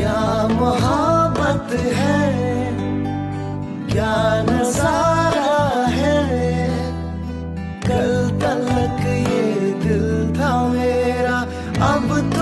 क्या मोहब्बत है, क्या नजारा है। कल तलक ये दिल था मेरा, अब